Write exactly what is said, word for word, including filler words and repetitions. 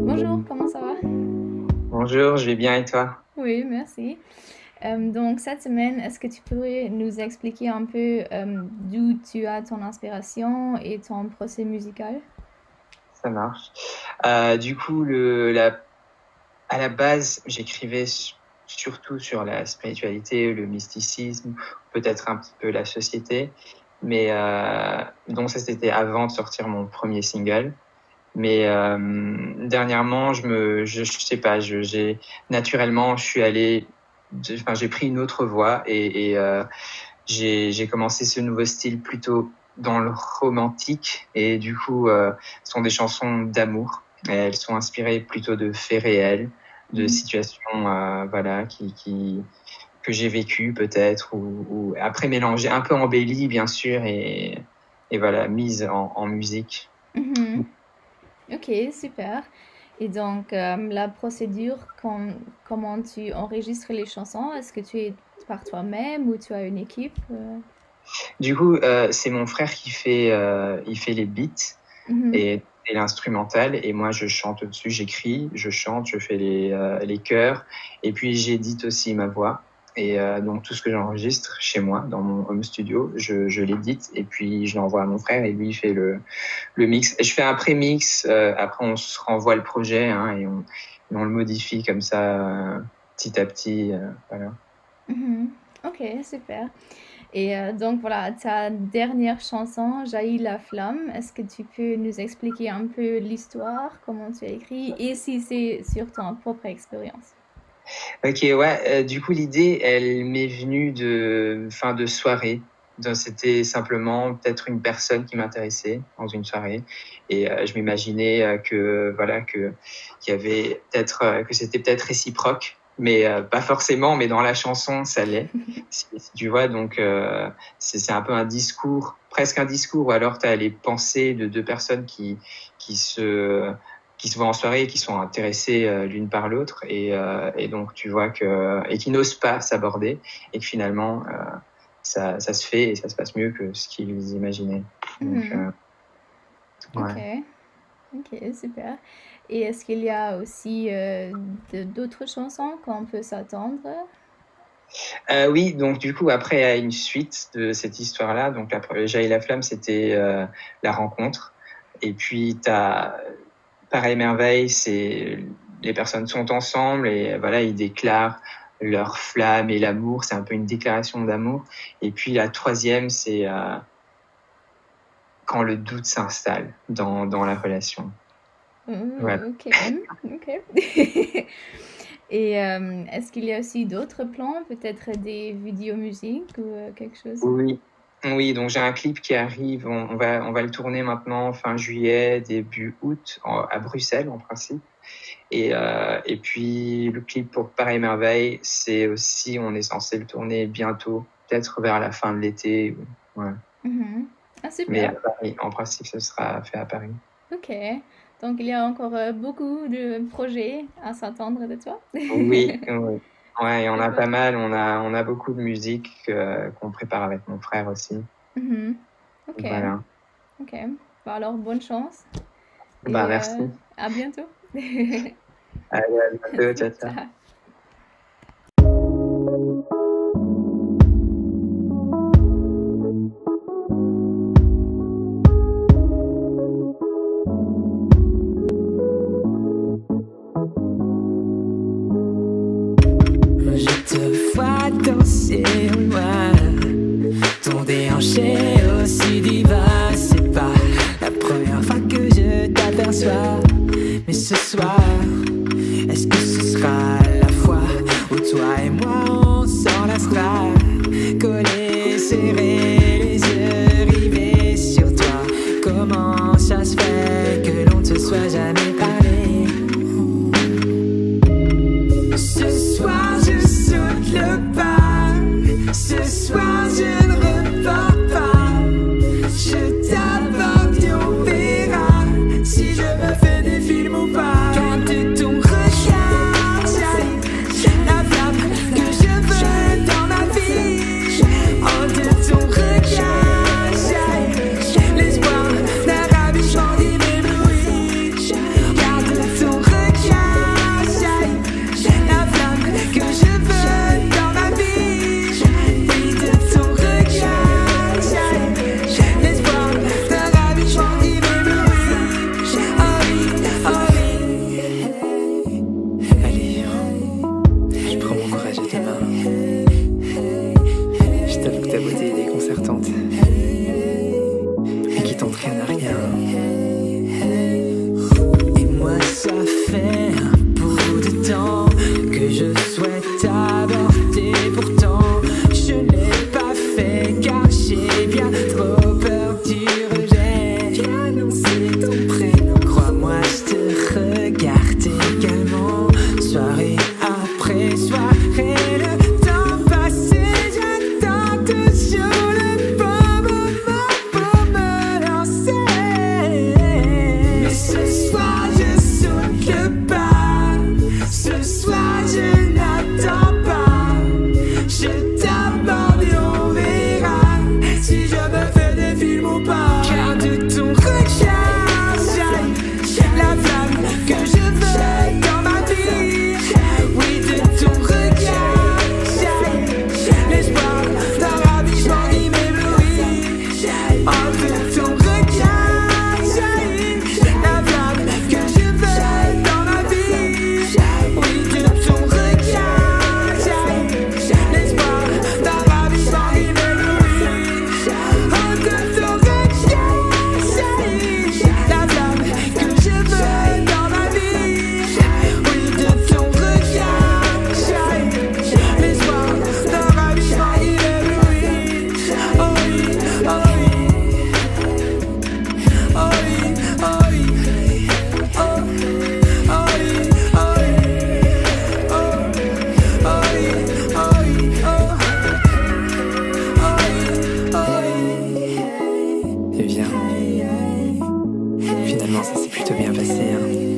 Bonjour, comment ça va? Bonjour, je vais bien et toi? Oui, merci. Euh, donc cette semaine, est-ce que tu pourrais nous expliquer un peu euh, d'où tu as ton inspiration et ton procès musical? Ça marche. Euh, du coup, le, la, à la base, j'écrivais surtout sur la spiritualité, le mysticisme, peut-être un petit peu la société. Mais euh, donc ça, c'était avant de sortir mon premier single. Mais euh, dernièrement, je me, je, je sais pas, je, j'ai naturellement, je suis allé, enfin, j'ai pris une autre voie et, et euh, j'ai, j'ai commencé ce nouveau style plutôt dans le romantique, et du coup, euh, ce sont des chansons d'amour. Elles sont inspirées plutôt de faits réels, de mmh. situations, euh, voilà, qui, qui, que j'ai vécues peut-être, ou, ou après mélangées, un peu embellies bien sûr, et, et voilà, mises en, en musique. Mmh. Ok, super. Et donc, euh, la procédure, quand, comment tu enregistres les chansons, est-ce que tu es par toi-même ou tu as une équipe? euh... Du coup, euh, c'est mon frère qui fait, euh, il fait les beats mm-hmm. et, et l'instrumental. Et moi, je chante au-dessus, j'écris, je chante, je fais les, euh, les chœurs. Et puis, j'édite aussi ma voix. Et euh, donc, tout ce que j'enregistre chez moi, dans mon home studio, je, je l'édite. Et puis, je l'envoie à mon frère et lui, il fait le, le mix. Et je fais un pré-mix. Euh, après, on se renvoie le projet hein, et, on, et on le modifie comme ça, euh, petit à petit. Euh, voilà. Mm-hmm. Ok, super. Et euh, donc voilà, ta dernière chanson, Jaillit la flamme, est-ce que tu peux nous expliquer un peu l'histoire, comment tu as écrit, et si c'est sur ta propre expérience? Ok, ouais, euh, du coup l'idée, elle m'est venue de fin de soirée. Donc c'était simplement peut-être une personne qui m'intéressait dans une soirée, et euh, je m'imaginais euh, que voilà que qu'il y avait peut-être euh, que c'était peut-être réciproque. Mais euh, pas forcément, mais dans la chanson, ça l'est. Si, si tu vois, donc euh, c'est, c'est un peu un discours, presque un discours, ou alors tu as les pensées de deux personnes qui, qui, se, qui se voient en soirée et qui sont intéressées euh, l'une par l'autre, et, euh, et donc tu vois que. Et qui n'osent pas s'aborder, et que finalement, euh, ça, ça se fait et ça se passe mieux que ce qu'ils imaginaient. Donc, mmh. euh, ouais. Okay. Ok, super. Et est-ce qu'il y a aussi euh, de, d'autres chansons qu'on peut s'attendre? euh, Oui, donc du coup, après, il y a une suite de cette histoire-là. Donc, la, Jaillit la flamme, c'était euh, la rencontre. Et puis, tu as Pareille merveille, c'est les personnes sont ensemble et voilà, ils déclarent leur flamme et l'amour. C'est un peu une déclaration d'amour. Et puis, la troisième, c'est. Euh, quand le doute s'installe dans, dans la relation. Mmh, ouais. Ok, ok. Et euh, est-ce qu'il y a aussi d'autres plans, peut-être des vidéomusiques ou euh, quelque chose? Oui, oui. Donc j'ai un clip qui arrive, on, on, va, on va le tourner maintenant fin juillet, début août, en, à Bruxelles en principe. Et, euh, et puis le clip pour Pareille merveille, c'est aussi, on est censé le tourner bientôt, peut-être vers la fin de l'été. Ouais. Mmh. Ah, super. Mais à Paris, en principe, ce sera fait à Paris. Ok, donc il y a encore beaucoup de projets à s'attendre de toi. Oui, oui. Ouais, et on a pas mal, on a, on a beaucoup de musique euh, qu'on prépare avec mon frère aussi. Mm-hmm. Ok, voilà. Ok. Bah, alors bonne chance. Bah, et, merci. Euh, à bientôt. Allez, à bientôt, ciao, ciao. Ciao. Ton ciel noir, ton déhanché aussi divin, c'est pas la première fois que je t'aperçois. Mais ce soir, est-ce que ce sera comprennent rien. Et moi ça fait un bout de temps que je souhaite aborder, pourtant je l'ai pas fait car j'ai bien trop peur du rejet. Viens annoncer ton prénom, crois-moi je te regarde également, soirée après soirée. Finalement ça s'est plutôt bien passé hein.